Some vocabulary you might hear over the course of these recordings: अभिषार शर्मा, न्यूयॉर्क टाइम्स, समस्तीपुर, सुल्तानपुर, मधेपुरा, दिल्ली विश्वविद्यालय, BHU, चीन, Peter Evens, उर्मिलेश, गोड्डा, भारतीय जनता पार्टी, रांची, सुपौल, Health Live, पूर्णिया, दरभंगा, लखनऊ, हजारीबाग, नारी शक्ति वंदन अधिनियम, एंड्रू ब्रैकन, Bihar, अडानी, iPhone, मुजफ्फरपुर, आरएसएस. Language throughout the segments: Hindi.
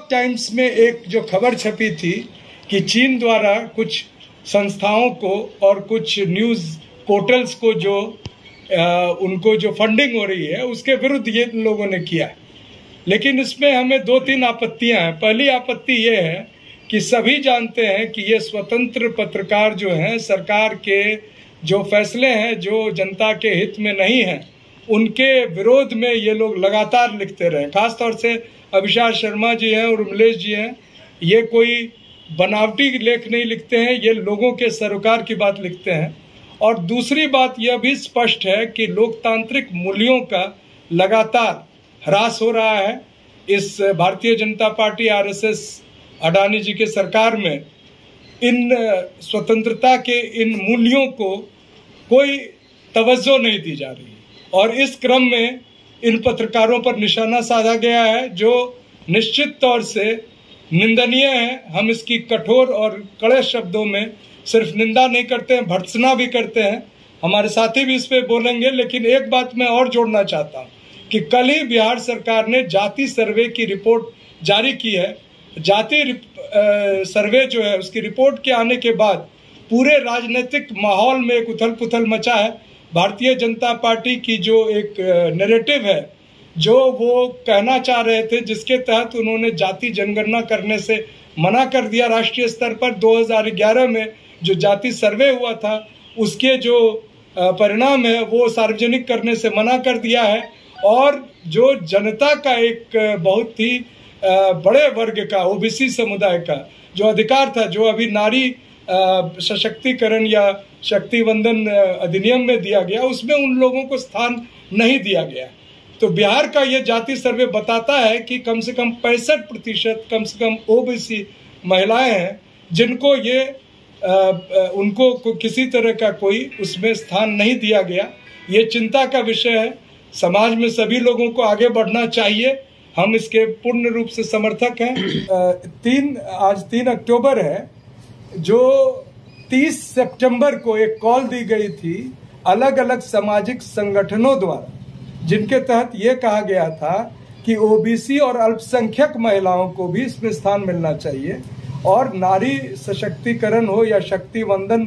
न्यूयॉर्क टाइम्स में एक जो खबर छपी थी कि चीन द्वारा कुछ संस्थाओं को और कुछ न्यूज़ पोर्टल्स को जो उनको जो फंडिंग हो रही है उसके विरुद्ध ये लोगों ने किया है। लेकिन इसमें हमें 2-3 आपत्तियां हैं। पहली आपत्ति ये है कि सभी जानते हैं कि ये स्वतंत्र पत्रकार जो हैं सरकार के जो फैसले हैं जो जनता के हित में नहीं हैं उनके विरोध में ये लोग लगातार लिखते रहे। खासतौर से अभिषार शर्मा जी हैं और उर्मिलेश जी हैं, ये कोई बनावटी लेख नहीं लिखते हैं, ये लोगों के सरोकार की बात लिखते हैं। और दूसरी बात यह भी स्पष्ट है कि लोकतांत्रिक मूल्यों का लगातार ह्रास हो रहा है इस भारतीय जनता पार्टी आरएसएस अडानी जी के सरकार में। इन स्वतंत्रता के इन मूल्यों को कोई तवज्जो नहीं दी जा रही और इस क्रम में इन पत्रकारों पर निशाना साधा गया है जो निश्चित तौर से निंदनीय है। हम इसकी कठोर और कड़े शब्दों में सिर्फ निंदा नहीं करते हैं, भर्त्सना भी करते हैं। हमारे साथी भी इस पे बोलेंगे। लेकिन एक बात मैं और जोड़ना चाहता हूँ कि कल ही बिहार सरकार ने जाति सर्वे की रिपोर्ट जारी की है। जाति सर्वे जो है उसकी रिपोर्ट के आने के बाद पूरे राजनीतिक माहौल में एक उथल पुथल मचा है। भारतीय जनता पार्टी की जो एक नैरेटिव है जो वो कहना चाह रहे थे जिसके तहत उन्होंने जाति जनगणना करने से मना कर दिया राष्ट्रीय स्तर पर, 2011 में जो जाति सर्वे हुआ था उसके जो परिणाम है वो सार्वजनिक करने से मना कर दिया है। और जो जनता का एक बहुत ही बड़े वर्ग का ओबीसी समुदाय का जो अधिकार था जो अभी नारी सशक्तिकरण या शक्ति वंदन अधिनियम में दिया गया उसमें उन लोगों को स्थान नहीं दिया गया। तो बिहार का ये जाति सर्वे बताता है कि कम से कम 65% कम से कम ओबीसी महिलाएं हैं जिनको ये उनको किसी तरह का कोई उसमें स्थान नहीं दिया गया। ये चिंता का विषय है। समाज में सभी लोगों को आगे बढ़ना चाहिए, हम इसके पूर्ण रूप से समर्थक हैं। आज 3 अक्टूबर है, जो 30 सितंबर को एक कॉल दी गई थी अलग अलग सामाजिक संगठनों द्वारा जिनके तहत ये कहा गया था कि ओबीसी और अल्पसंख्यक महिलाओं को भी इसमें स्थान मिलना चाहिए और नारी सशक्तिकरण हो या शक्ति वंदन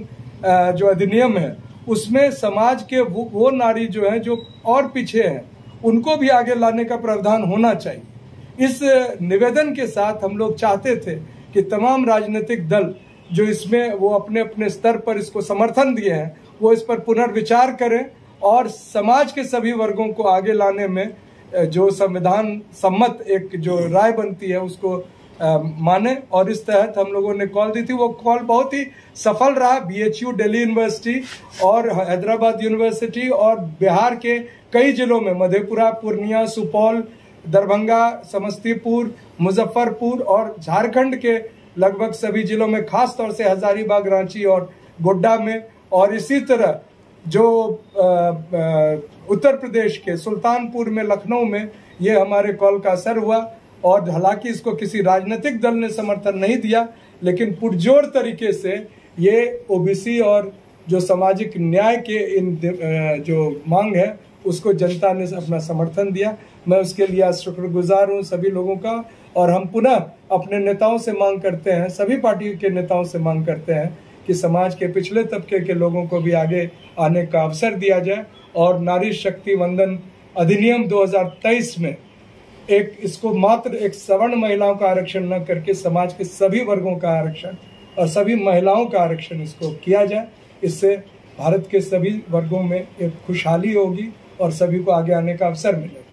जो अधिनियम है उसमें समाज के वो नारी जो हैं जो और पीछे हैं उनको भी आगे लाने का प्रावधान होना चाहिए। इस निवेदन के साथ हम लोग चाहते थे कि तमाम राजनीतिक दल जो इसमें वो अपने अपने स्तर पर इसको समर्थन दिए हैं वो इस पर पुनर्विचार करें और समाज के सभी वर्गों को आगे लाने में जो संविधान सम्मत एक जो राय बनती है उसको माने। और इस तहत हम लोगों ने कॉल दी थी, वो कॉल बहुत ही सफल रहा। BHU दिल्ली यूनिवर्सिटी और हैदराबाद यूनिवर्सिटी और बिहार के कई जिलों में मधेपुरा, पूर्णिया, सुपौल, दरभंगा, समस्तीपुर, मुजफ्फरपुर और झारखंड के लगभग सभी जिलों में, खास तौर से हजारीबाग, रांची और गोड्डा में। और इसी तरह जो उत्तर प्रदेश के सुल्तानपुर में, लखनऊ में ये हमारे कॉल का असर हुआ। और हालांकि इसको किसी राजनीतिक दल ने समर्थन नहीं दिया लेकिन पुरजोर तरीके से ये ओबीसी और जो सामाजिक न्याय के इन जो मांग है उसको जनता ने अपना समर्थन दिया। मैं उसके लिए शुक्रगुजार हूँ सभी लोगों का। और हम पुनः अपने नेताओं से मांग करते हैं, सभी पार्टियों के नेताओं से मांग करते हैं कि समाज के पिछले तबके के लोगों को भी आगे आने का अवसर दिया जाए और नारी शक्ति वंदन अधिनियम 2023 में एक इसको मात्र एक सवर्ण महिलाओं का आरक्षण न करके समाज के सभी वर्गों का आरक्षण और सभी महिलाओं का आरक्षण इसको किया जाए। इससे भारत के सभी वर्गों में एक खुशहाली होगी और सभी को आगे आने का अवसर मिलेगा।